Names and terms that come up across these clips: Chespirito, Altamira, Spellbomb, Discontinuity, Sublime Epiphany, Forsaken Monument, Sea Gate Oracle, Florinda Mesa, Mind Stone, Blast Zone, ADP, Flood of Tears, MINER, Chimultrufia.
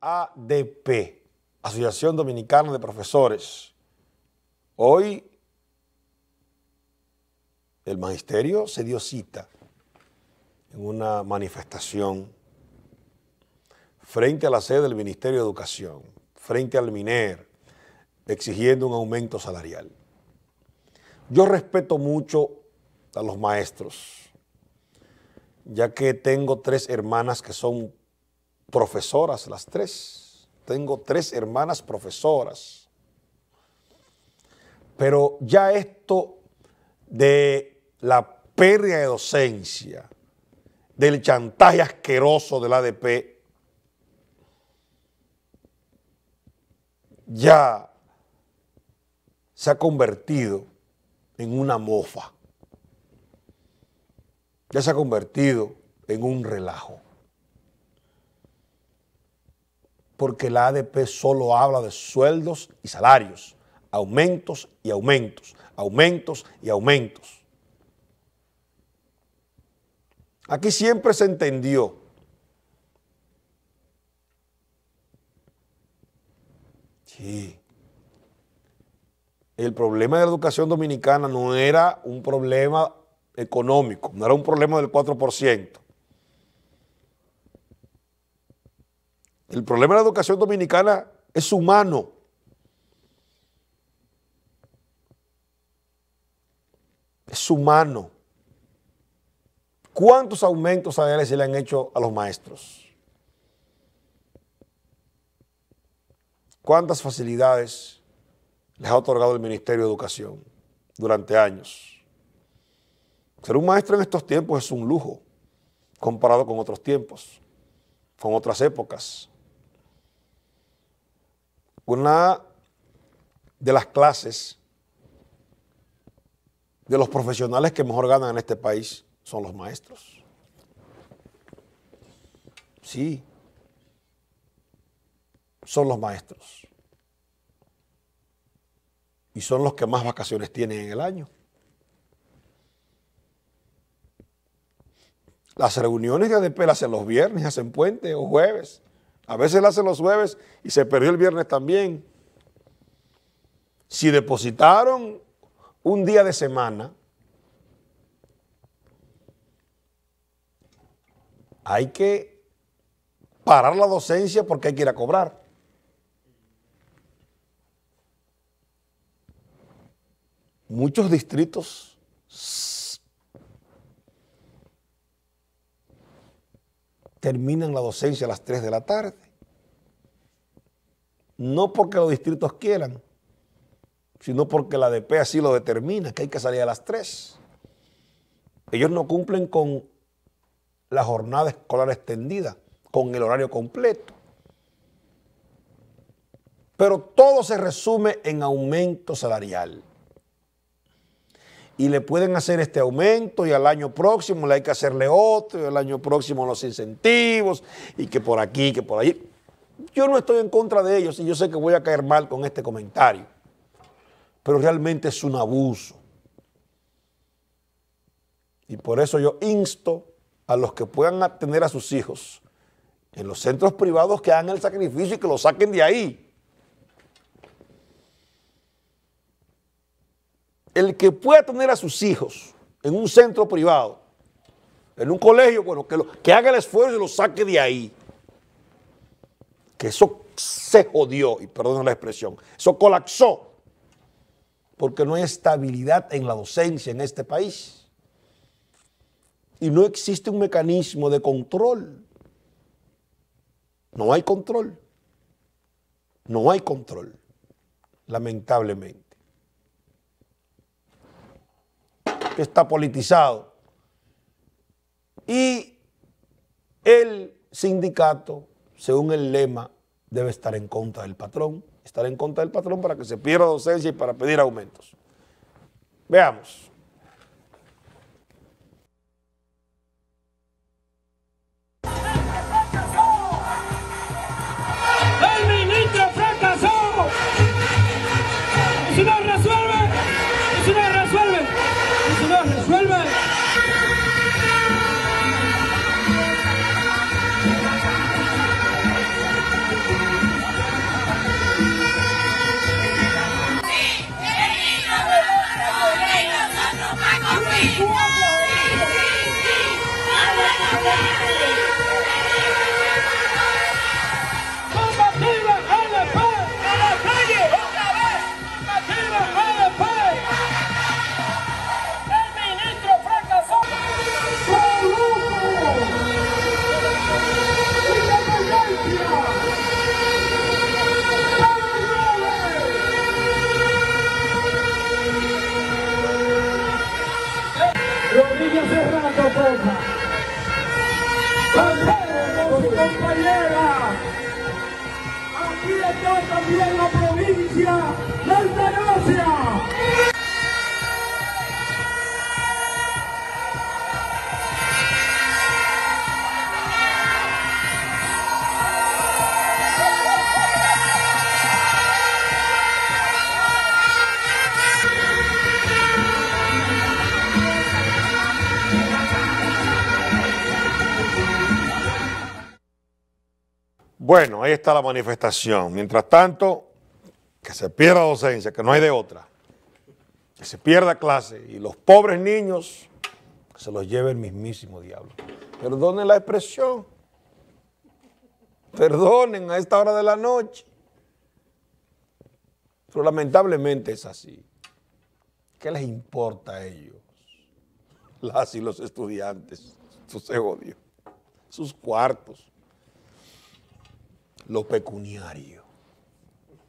ADP, Asociación Dominicana de Profesores. Hoy el magisterio se dio cita en una manifestación frente a la sede del Ministerio de Educación, frente al MINER, exigiendo un aumento salarial. Yo respeto mucho a los maestros, ya que tengo tres hermanas que son profesoras, las tres. Tengo tres hermanas profesoras. Pero ya esto de la pérdida de docencia, del chantaje asqueroso del ADP, ya se ha convertido en una mofa, ya se ha convertido en un relajo, porque la ADP solo habla de sueldos y salarios, aumentos y aumentos, aumentos y aumentos. Aquí siempre se entendió sí. El problema de la educación dominicana no era un problema económico, no era un problema del 4%. El problema de la educación dominicana es humano. Es humano. ¿Cuántos aumentos salariales se le han hecho a los maestros? ¿Cuántas facilidades les ha otorgado el Ministerio de Educación durante años? Ser un maestro en estos tiempos es un lujo, comparado con otros tiempos, con otras épocas. Una de las clases de los profesionales que mejor ganan en este país son los maestros. Sí. Son los maestros y son los que más vacaciones tienen en el año. Las reuniones de ADP las hacen los viernes, hacen puente o jueves. A veces las hacen los jueves y se perdió el viernes también. Si depositaron un día de semana, hay que parar la docencia porque hay que ir a cobrar. Muchos distritos terminan la docencia a las 3 de la tarde. No porque los distritos quieran, sino porque la ADP así lo determina, que hay que salir a las 3. Ellos no cumplen con la jornada escolar extendida, con el horario completo. Pero todo se resume en aumento salarial. Y le pueden hacer este aumento y al año próximo le hay que hacerle otro, y al año próximo los incentivos, y que por aquí, que por allí. Yo no estoy en contra de ellos y yo sé que voy a caer mal con este comentario, pero realmente es un abuso. Y por eso yo insto a los que puedan atender a sus hijos en los centros privados que hagan el sacrificio y que lo saquen de ahí. El que pueda tener a sus hijos en un centro privado, en un colegio, bueno, que haga el esfuerzo y lo saque de ahí. Que eso se jodió, y perdón la expresión, eso colapsó, porque no hay estabilidad en la docencia en este país. Y no existe un mecanismo de control. No hay control. No hay control, lamentablemente. Que está politizado, y el sindicato, según el lema, debe estar en contra del patrón, para que se pierda docencia y para pedir aumentos. Veamos. El ministro fracasó. Si no resuelve, apoyando también la provincia de Altamira. Bueno, ahí está la manifestación. Mientras tanto, que se pierda docencia, que no hay de otra. Que se pierda clase. Y los pobres niños, que se los lleve el mismísimo diablo. Perdonen la expresión. Perdonen a esta hora de la noche. Pero lamentablemente es así. ¿Qué les importa a ellos? Las y los estudiantes, sus odios, sus cuartos. Lo pecuniario.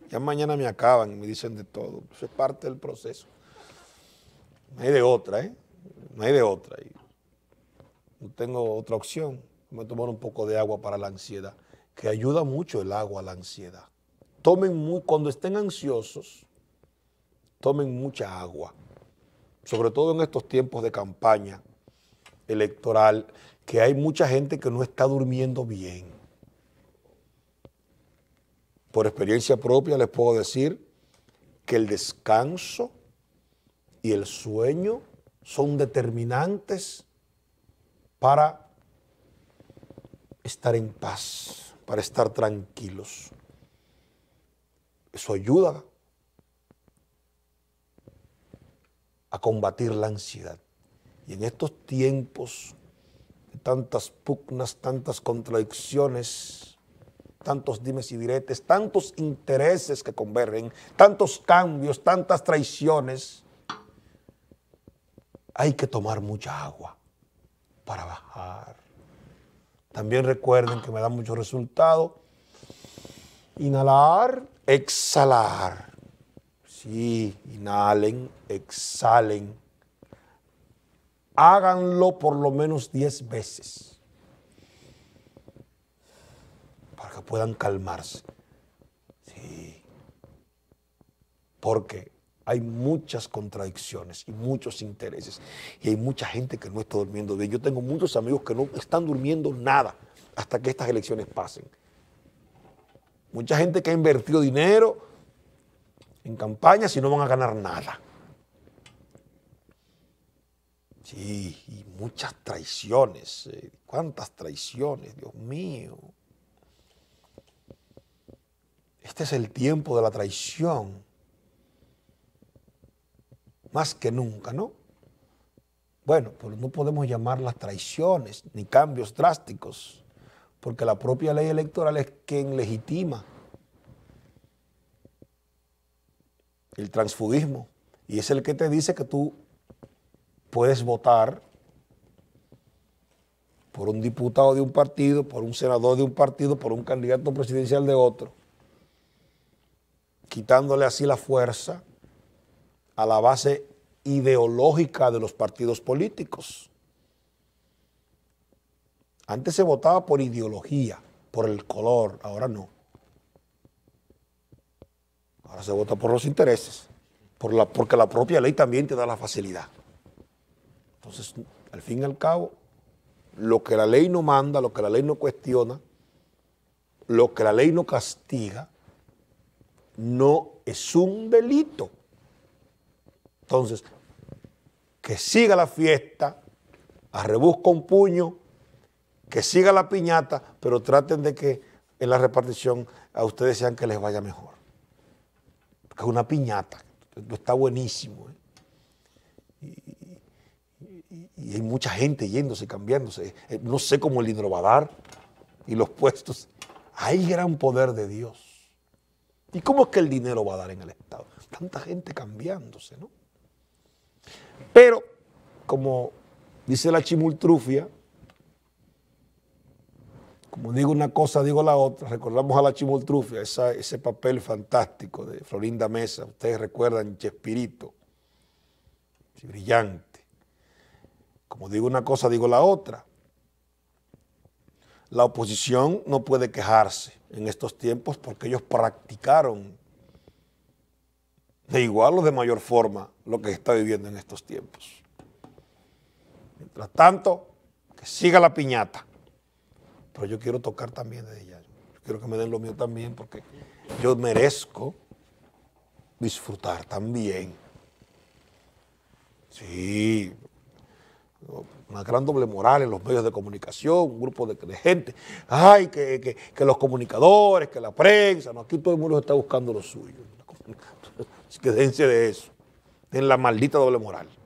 Ya mañana me acaban y me dicen de todo. Eso es parte del proceso. No hay de otra, ¿eh? No hay de otra. No tengo otra opción. Voy a tomar un poco de agua para la ansiedad, que ayuda mucho el agua a la ansiedad. Tomen, cuando estén ansiosos, tomen mucha agua. Sobre todo en estos tiempos de campaña electoral, que hay mucha gente que no está durmiendo bien. Por experiencia propia les puedo decir que el descanso y el sueño son determinantes para estar en paz, para estar tranquilos. Eso ayuda a combatir la ansiedad. Y en estos tiempos de tantas pugnas, tantas contradicciones, tantos dimes y diretes, tantos intereses que convergen, tantos cambios, tantas traiciones, hay que tomar mucha agua para bajar. También recuerden que me da mucho resultado inhalar, exhalar. Sí, inhalen, exhalen. Háganlo por lo menos 10 veces. Para que puedan calmarse. Sí. Porque hay muchas contradicciones y muchos intereses. Y hay mucha gente que no está durmiendo bien. Yo tengo muchos amigos que no están durmiendo nada hasta que estas elecciones pasen. Mucha gente que ha invertido dinero en campañas y no van a ganar nada. Sí, y muchas traiciones. ¿Cuántas traiciones? Dios mío. Este es el tiempo de la traición, más que nunca, ¿no? Bueno, pero no podemos llamarlas traiciones ni cambios drásticos, porque la propia ley electoral es quien legitima el transfugismo y es el que te dice que tú puedes votar por un diputado de un partido, por un senador de un partido, por un candidato presidencial de otro, quitándole así la fuerza a la base ideológica de los partidos políticos. Antes se votaba por ideología, por el color, ahora no. Ahora se vota por los intereses, porque la propia ley también te da la facilidad. Entonces, al fin y al cabo, lo que la ley no manda, lo que la ley no cuestiona, lo que la ley no castiga, no es un delito. Entonces, que siga la fiesta, arrebuzca un puño, que siga la piñata, pero traten de que en la repartición a ustedes sean que les vaya mejor. Porque es una piñata, está buenísimo, ¿eh? Y hay mucha gente yéndose, cambiándose. No sé cómo el hidro va a dar y los puestos. Hay gran poder de Dios. ¿Y cómo es que el dinero va a dar en el Estado? Tanta gente cambiándose, ¿no? Pero, como dice la Chimultrufia, como digo una cosa, digo la otra, recordamos a la Chimultrufia, ese papel fantástico de Florinda Mesa, ustedes recuerdan Chespirito, brillante. Como digo una cosa, digo la otra. La oposición no puede quejarse en estos tiempos porque ellos practicaron de igual o de mayor forma lo que se está viviendo en estos tiempos. Mientras tanto, que siga la piñata. Pero yo quiero tocar también desde ya. Yo quiero que me den lo mío también porque yo merezco disfrutar también. Sí, una gran doble moral en los medios de comunicación, un grupo de gente. Ay, que los comunicadores, que la prensa, no, aquí todo el mundo está buscando lo suyo. Así que dense de eso, den la maldita doble moral.